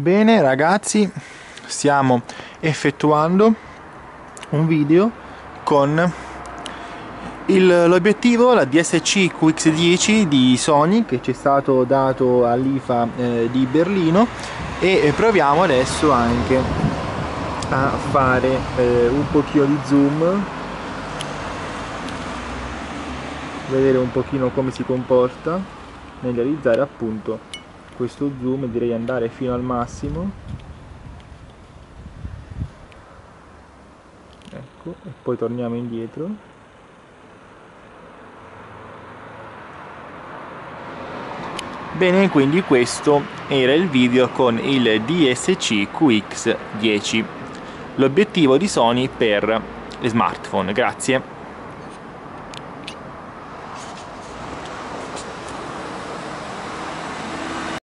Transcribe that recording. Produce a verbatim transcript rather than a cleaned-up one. Bene ragazzi, stiamo effettuando un video con l'obiettivo, la D S C Q X dieci di Sony, che ci è stato dato all'I F A eh, di Berlino, e proviamo adesso anche a fare eh, un pochino di zoom, vedere un pochino come si comporta nel realizzare appunto questo zoom. Direi andare fino al massimo, ecco, e poi torniamo indietro. Bene, quindi questo era il video con il D S C Q X dieci, l'obiettivo di Sony per smartphone. Grazie.